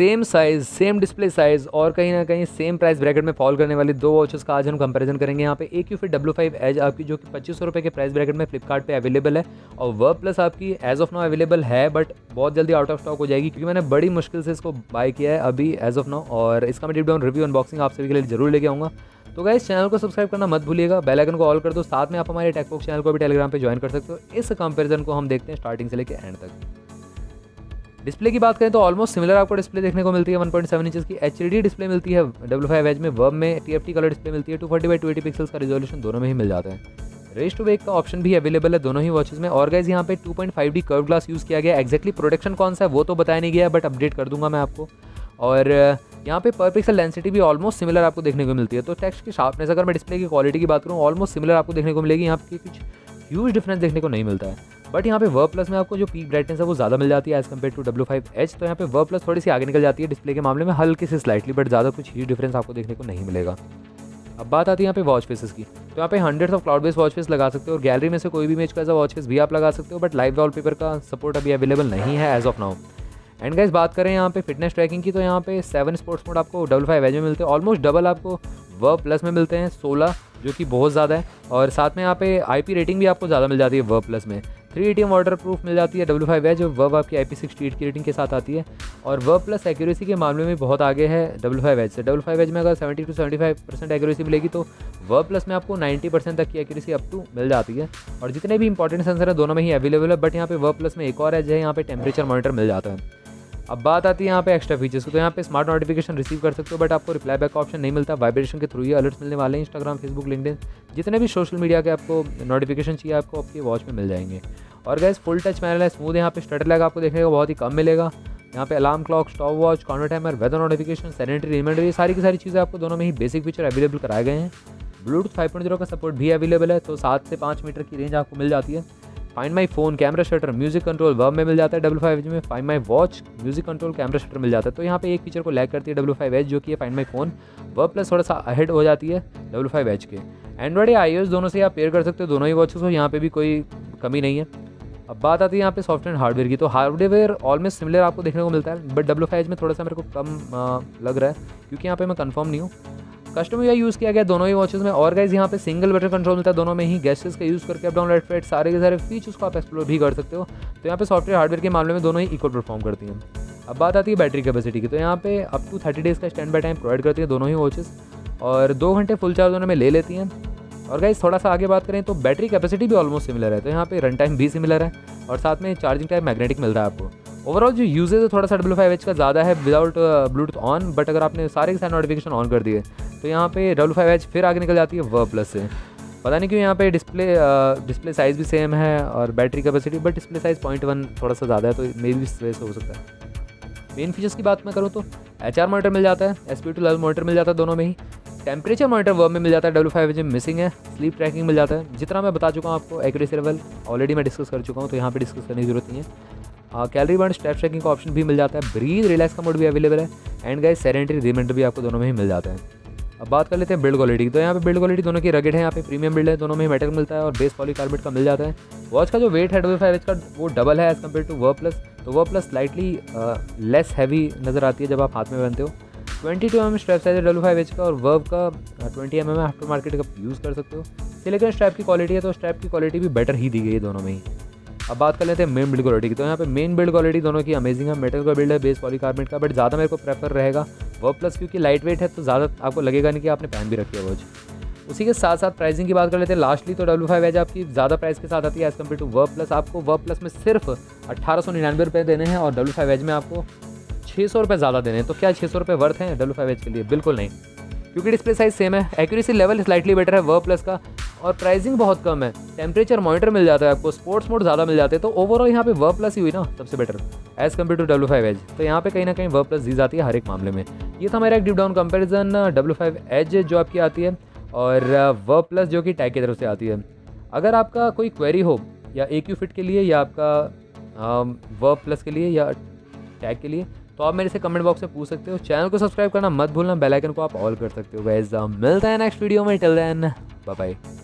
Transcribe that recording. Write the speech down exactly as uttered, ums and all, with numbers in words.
Same size, same display size और कहीं ना कहीं सेम प्राइस ब्रैकेट में फॉल करने वाले दो वॉचेस का आज हम कंपैरिजन करेंगे। यहाँ पे Acufit w फ़ाइव edge आपकी जो कि पच्चीस सौ रुपये के प्राइस ब्रैकेट में फ्लिपकार्ट पे अवेलेबल है और वर्व प्लस आपकी एज ऑफ नाउ अवेलेबल है बट बहुत जल्दी आउट ऑफ स्टॉक हो जाएगी क्योंकि मैंने बड़ी मुश्किल से इसको बाय किया है अभी एज ऑफ नाउ। और इसका मैं डीप डाउन रिव्यू अनबॉक्सिंग आप सभी के लिए जरूर लेके आऊँगा। तो गाइस चैनल को सब्सक्राइब करना मत भूलिएगा, बेल आइकन को ऑल कर दो, साथ में आप हमारे टेकपोक चैनल को भी टेलीग्राम पे ज्वाइन कर सकते हो। इस कंपैरिजन को हम देखते हैं स्टार्टिंग से लेकर एंड तक। डिस्प्ले की बात करें तो ऑलमोस्ट सिमिलर आपको डिस्प्ले देखने को मिलती है, वन पॉइंट सेवन इंचेस की एचडी डिस्प्ले मिलती है w फ़ाइव एज में, वर्ब में टीएफटी कलर डिस्प्ले मिलती है, two forty by two eighty pixels का रिजोल्यूशन दोनों में ही मिल जाता है। रेस्ट टू वेक का ऑप्शन भी अवेलेबल है दोनों ही वॉचेस में। और गाइस यहाँ पे two point five D curve glass use किया गया है, एक्जैक्टली प्रोटेक्शन कौन सा है वो तो बताया नहीं गया बट अपडेट कर दूंगा मैं आपको। और यहाँ पे पर पिक्सल डेंसिटी भी ऑलमोस्ट सिमिलर आपको देखने को मिलती है। तो टेक्स्ट की शार्पनेस, अगर मैं डिस्प्ले की क्वालिटी की बात करूँ, ऑलमोस्ट सिमिलर आपको देखने को मिलेगी, यहाँ पे कुछ ह्यूज डिफरेंस देखने को नहीं मिलता है। बट यहाँ पे वर्व प्लस में आपको जो पीक ब्राइटनेस है वो ज़्यादा मिल जाती है as compare to w five edge। तो यहाँ पे वर्व प्लस थोड़ी सी आगे निकल जाती है डिस्प्ले के मामले में, हल्के से स्लाइटली, बट ज़्यादा कुछ ह्यूज डिफरेंस आपको देखने को नहीं मिलेगा। अब बात आती है यहाँ पे वॉच फेसेस की, तो यहाँ पे hundreds of cloud based watch face लगा सकते हो और गैलरी में से कोई भी इमेज का ऐसा वॉच फेस भी आप लगा सकते हो बट लाइव वॉलपेपर का सपोर्ट अभी अवेलेबल नहीं है as of now. And guys बात करें यहाँ पे फिटनेस ट्रैकिंग की, तो यहाँ पे सेवन स्पोर्ट्स मोड आपको w फ़ाइव edge में मिलते हैं, ऑलमोस्ट डबल आपको वर्व प्लस में मिलते हैं सोलह, जो कि बहुत ज़्यादा है। और साथ में यहाँ पे आईपी रेटिंग भी आपको ज़्यादा मिल जाती है वर्व प्लस में, three A T M waterproof मिल जाती है w फ़ाइव edge, वर्व आपकी आई पी सिक्सटी एट की रेटिंग के साथ आती है। और वर्व प्लस एक्यूरेसी के मामले में बहुत आगे है w फ़ाइव edge से। w फ़ाइव edge में अगर seventy to seventy five percent accuracy मिलेगी तो वर्व प्लस में आपको नाइंटी परसेंट तक की एक्यूरेसी अप टू मिल जाती है। और जितने भी इंपॉर्टेंट सेंसर है दोनों में ही अवेलेबल है बट यहाँ पे वर्व प्लस में एक और एज है, यहाँ पे टेम्परेचर मॉनिटर मिल जाता है। अब बात आती है यहाँ पे एक्स्ट्रा फीचर्स की, तो यहाँ पे स्मार्ट नोटिफिकेशन रिसीव कर सकते हो बट आपको रिप्लाई बैक का ऑप्शन नहीं मिलता, वाइब्रेशन के थ्रू ये अलर्ट्स मिलने वाले हैं। इंस्टाग्राम, फेसबुक, लिंक्डइन, जितने भी सोशल मीडिया के आपको नोटिफिकेशन चाहिए आपको आपकी वॉच में मिल जाएंगे। और गाइस फुल टच पैनल है, स्मूथ है, यहाँ पे स्टटर लैग आपको देखने को बहुत ही कम मिलेगा। यहाँ पे alarm clock, stop watch, corner timer, weather notification, sanitary reminder, ये सारी की सारी चीज़ें आपको दोनों में ही बेसिक फीचर अवेलेबल कराए गए हैं। ब्लूटूथ फाइव पॉइंट ज़ीरो का सपोर्ट भी अवेलेबल है, तो सात से पाँच मीटर की रेंज आपको मिल जाती है। Find my phone, camera shutter, music control Verve में मिल जाता है, w फ़ाइव edge में find my watch, music control, camera shutter मिल जाता है। तो यहाँ पे एक फीचर को लैग करती है w फ़ाइव edge जो कि है find my phone, Verve plus थोड़ा सा अहेड हो जाती है w फ़ाइव edge के। एंड्रॉइड या iOS दोनों से आप पेयर कर सकते हो दोनों ही वॉचेस को, यहाँ पे भी कोई कमी नहीं है। अब बात आती है यहाँ पे सॉफ्टवेयर एंड हार्डवेयर की, तो हार्डवेयर ऑलमोस्ट सिमिलर आपको देखने को मिलता है बट w फ़ाइव edge में थोड़ा सा मेरे को कम लग रहा है क्योंकि यहाँ पर मैं कन्फर्म नहीं हूँ। कस्टम यूआई यूज़ किया गया दोनों ही वॉचेस में। और गाइस यहाँ पे सिंगल बटन कंट्रोल मिलता है दोनों में ही, गैसेस का यूज़ करके आप डाउन लेफ्ट राइट सारे के सारे फीचर्स को आप एक्सप्लोर भी कर सकते हो। तो यहाँ पे सॉफ्टवेयर हार्डवेयर के मामले में दोनों ही इक्वल परफॉर्म करती हैं। अब बात आती है बैटरी कैपेसिटी की, तो यहाँ पे अप टू थर्टी डेज़ का स्टैंड बाई टाइम प्रोवाइड करती है दोनों ही वॉचेस और दो घंटे फुल चार्ज होने में ले लेती हैं। और गाइस थोड़ा सा आगे बात करें तो बैटरी कैपेसिटी भी ऑलमोस्ट सिमिलर है, तो यहाँ पे रन टाइम भी सिमिलर है और साथ में चार्जिंग टाइम मैग्नेटिक मिलता है आपको। ओवरऑल जो यूजेज है थोड़ा सा w फ़ाइव edge का ज़्यादा है विदाउट ब्लूटूथ ऑन, बट अगर आपने सारे के सारे नोटिफिकेशन ऑन कर दिए तो यहाँ पे w फ़ाइव edge फिर आगे निकल जाती है वर्व प्लस से। पता नहीं क्यों यहाँ पे डिस्प्ले डिस्प्ले साइज़ भी सेम है और battery capacity, but display size point one थोड़ा सा ज़्यादा है तो मे भी स्ट्रेस हो सकता है। मेन फीचर्स की बात मैं करूँ तो एच आर मॉनिटर मिल जाता है, S P two level monitor मिल जाता है दोनों में ही, टेम्परेचर मॉनिटर वर्व में मिल जाता है w फ़ाइव edge में मिसिंग है, स्लीप ट्रैकिंग मिल जाता है। जितना मैं बता चुका हूँ आपको एक्यूरेसी लेवल ऑलरेडी मैं डिस्कस कर चुका हूँ तो यहाँ पर डिस्कस करने की जरूरत नहीं है। कैलरी बर्न, स्टेप ट्रैकिंग का ऑप्शन भी मिल जाता है, ब्रीद रिलैक्स का मोड भी अवेलेबल है एंड गाइस सैनिटरी रिमाइंडर भी आपको दोनों में ही मिल जाता है। अब बात कर लेते हैं बिल्ड क्वालिटी की, तो यहाँ पे बिल्ड क्वालिटी दोनों की रगेड है, यहाँ पे प्रीमियम बिल्ड है, दोनों में मेटल मिलता है और बेस पॉलीकार्बोनेट का मिल जाता है। वॉच का जो वेट है w फ़ाइव edge का वो डबल है as compare to Verve plus, तो Verve plus slightly less heavy नज़र आती है जब आप हाथ में पहनते हो। Twenty two M M strap size है w फ़ाइव edge का और वर्व का twenty M M after market का यूज़ कर सकते हो। सिलिकॉन स्ट्रैप की क्वालिटी है तो स्ट्रैप की क्वालिटी भी बेटर ही दी गई है दोनों में ही। अब बात कर लेते हैं मेन बिल्ड क्वालिटी की, तो यहाँ पे मेन बिल्ड क्वालिटी दोनों की अमेजिंग है, मेटल का बिल्ड है, बेस पॉलीकार्बोनेट का, बट ज़्यादा मेरे को प्रेफर रहेगा वर्व प्लस क्योंकि लाइट वेट है तो ज़्यादा आपको लगेगा नहीं कि आपने पहन भी रखी है वॉच। उसी के साथ साथ प्राइसिंग की बात कर लेते हैं लास्टली, तो w फ़ाइव edge आपकी ज़्यादा प्राइस के साथ आती है as compare to Verve plus. आपको वर्व प्लस में सिर्फ अट्ठारह सौ निन्यानवे रुपये देने हैं और w फ़ाइव edge में आपको छः सौ रुपये ज़्यादा देने हैं। तो क्या छः सौ रुपये वर्थ हैं w फ़ाइव edge के लिए? बिल्कुल नहीं, क्योंकि डिस्प्ले साइज सेम है, एक्यूरेसी लेवल स्लाइटली बेटर है वर्व प्लस का और प्राइसिंग बहुत कम है, टेम्परेचर मॉनिटर मिल जाता है आपको, स्पोर्ट्स मोड ज़्यादा मिल जाते हैं। तो ओवरऑल यहाँ पे वर्व प्लस ही हुई ना सबसे better Edge compare to w five edge। तो यहाँ पे कहीं ना कहीं वर्व प्लस दी जाती है हर एक मामले में। ये था मेरा एक deep down comparison w five edge जो आपकी आती है और वर्व प्लस जो कि टैग की तरफ से आती है। अगर आपका कोई क्वेरी हो या Acufit के लिए या आपका वर्व प्लस के लिए या टैग के लिए तो आप मेरे से कमेंट बॉक्स में पूछ सकते हो। चैनल को सब्सक्राइब करना मत भूलना, बेल आइकन को आप ऑल कर सकते हो। गाइस मिलते हैं नेक्स्ट वीडियो में, टिल देन बाय बाय।